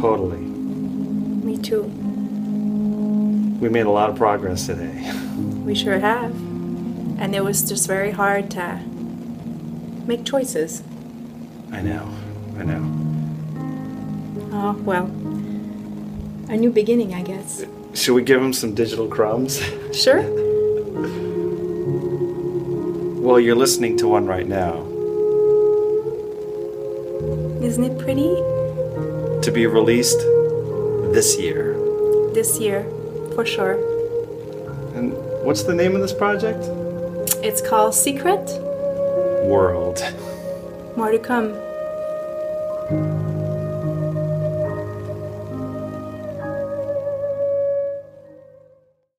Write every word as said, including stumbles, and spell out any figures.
Totally. Me too. We made a lot of progress today. We sure have. And it was just very hard to make choices. I know. I know. Oh, well. A new beginning, I guess. Should we give him some digital crumbs? Sure. Well, you're listening to one right now. Isn't it pretty? To be released this year. This year, for sure. And what's the name of this project? It's called Secret World. More to come.